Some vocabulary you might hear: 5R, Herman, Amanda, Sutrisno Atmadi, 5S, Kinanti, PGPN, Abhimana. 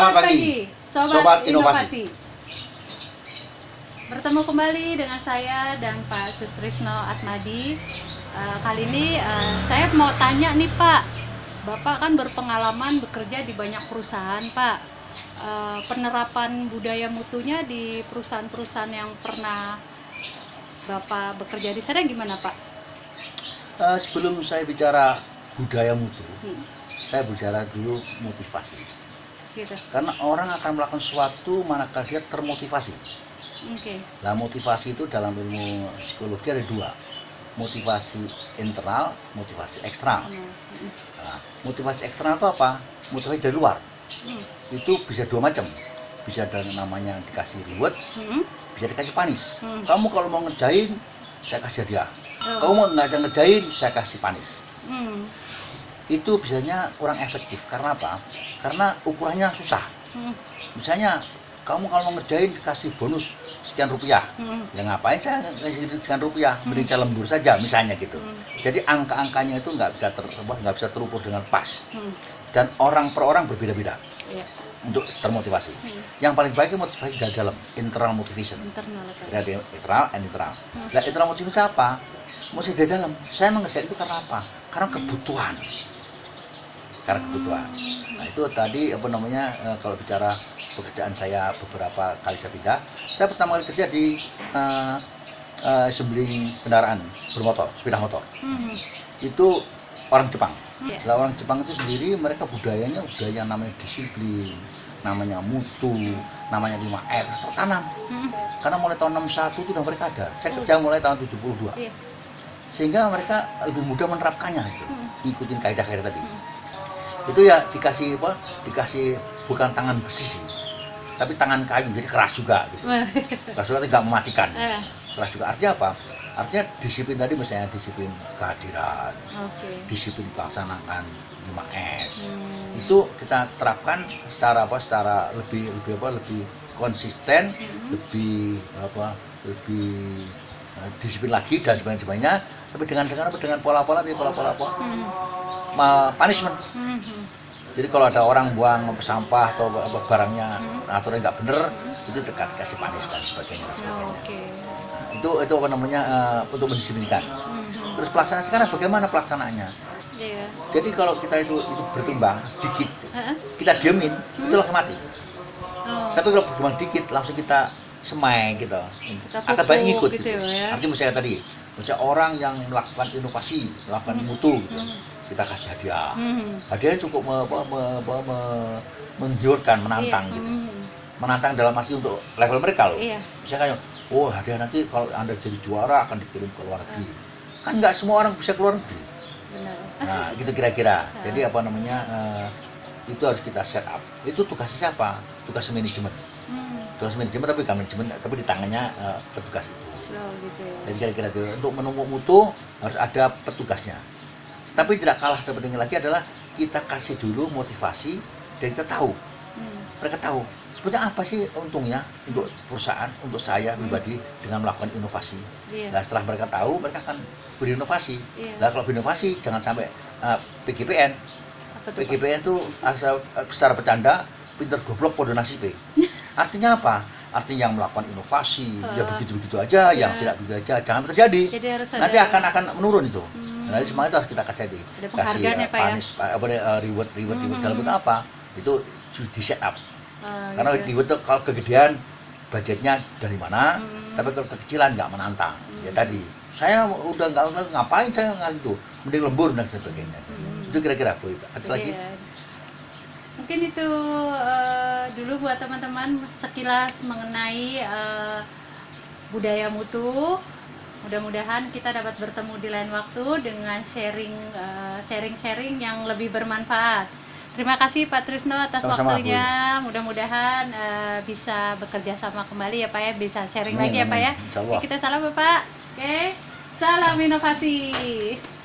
Selamat pagi, Sobat Inovasi. Bertemu kembali dengan saya dan Pak Sutrisno Atmadi. Kali ini saya mau tanya nih Pak, Bapak kan berpengalaman bekerja di banyak perusahaan Pak. Penerapan budaya mutunya di perusahaan-perusahaan yang pernah Bapak bekerja di sana gimana Pak? Sebelum saya bicara budaya mutu, saya bicara dulu motivasi. Gitu. Karena orang akan melakukan sesuatu manakala dia termotivasi. Okay. Nah, motivasi itu dalam ilmu psikologi ada dua, motivasi internal, motivasi eksternal. Nah, motivasi eksternal itu apa? Motivasi dari luar. Itu bisa dua macam, bisa dari namanya dikasih reward, bisa dikasih panis. Kamu kalau mau ngerjain, saya kasih hadiah. Kamu mau ngerjain, saya kasih panis. Itu biasanya kurang efektif. Karena apa? Karena ukurannya susah. Misalnya kamu kalau ngerjain dikasih bonus sekian rupiah, ya ngapain saya ngasih sekian rupiah, beri saya lembur saja misalnya gitu. Jadi angka-angkanya itu nggak bisa terukur dengan pas, dan orang per orang berbeda-beda untuk termotivasi. Yang paling baik itu motivasi dari dalam, internal motivation. Jadi internal and internal. Nah, internal motivation apa? Mesti dari dalam. Saya mengerjakan itu karena apa? Karena kebutuhan. Nah, itu tadi kalau bicara pekerjaan saya, beberapa kali saya pindah. Saya pertama kali kerja di sebeling kendaraan bermotor, sepeda motor. Itu orang Jepang. Nah, orang Jepang itu sendiri mereka budayanya budaya namanya disiplin, namanya mutu, namanya 5R tertanam. Karena mulai tahun 61 itu udah mereka ada. Saya kerja mulai tahun 72. Sehingga mereka lebih mudah menerapkannya itu, ngikutin kaidah-kaidah tadi. Itu ya dikasih apa? Dikasih bukan tangan besi sih, tapi tangan kayu, jadi keras juga gitu. Keras juga tidak mematikan. Keras juga artinya apa? Artinya disiplin tadi, misalnya disiplin kehadiran, disiplin pelaksanaan 5S. Itu kita terapkan secara apa? Secara lebih konsisten, lebih disiplin lagi dan sebagainya, tapi dengan pola-pola punishment. Jadi kalau ada orang buang sampah atau barangnya aturan nggak bener, itu dikasih panis dan sebagainya. Nah, itu untuk mendisiplinkan. Terus pelaksanaan sekarang bagaimana pelaksanaannya? Jadi kalau kita itu berkembang dikit, kita diemin, itu langsung mati. Tapi kalau berkembang dikit, langsung kita semai gitu, akan banyak ngikut gitu. Artinya misalnya tadi, misalnya orang yang melakukan inovasi, melakukan mutu gitu, kita kasih hadiah. Hadiahnya cukup menggiurkan, menantang gitu. Menantang dalam arti untuk level mereka loh. Misalnya kayak, hadiah nanti kalau Anda jadi juara akan dikirim ke luar negeri. Kan nggak semua orang bisa ke luar negeri. Nah, gitu kira-kira. Jadi itu harus kita set up. Itu tugasnya siapa? Tugas manajemen. Tapi di tangannya petugas itu. Jadi kira-kira itu untuk menumpuk mutu harus ada petugasnya. Tapi tidak kalah terpenting lagi adalah kita kasih dulu motivasi dan kita tahu. Mereka tahu sebetulnya apa sih untungnya untuk perusahaan, untuk saya pribadi dengan melakukan inovasi. Nah, setelah mereka tahu, mereka akan berinovasi. Nah, kalau berinovasi jangan sampai PGPN. PGPN itu secara bercanda pinter goblok podo nasibe. Artinya apa? Artinya yang melakukan inovasi, ya begitu-begitu aja, yang tidak begitu aja, jangan terjadi. Nanti akan menurun itu. Jadi semuanya itu harus kita kasih reward dalam bentuk apa? Itu di set up. Karena reward itu kalau kegedean budgetnya dari mana, tapi kalau kekecilan nggak menantang. Ya tadi, saya udah nggak ngapain saya itu, mending lembur dan sebagainya. Itu kira-kira Bu. Ada lagi? Mungkin itu dulu buat teman-teman sekilas mengenai budaya mutu. Mudah-mudahan kita dapat bertemu di lain waktu dengan sharing-sharing yang lebih bermanfaat. Terima kasih Pak Trisno atas waktunya. Mudah-mudahan bisa bekerja sama kembali ya Pak ya, bisa sharing lagi ya Pak ya. Kita salam Bapak. Oke, salam inovasi.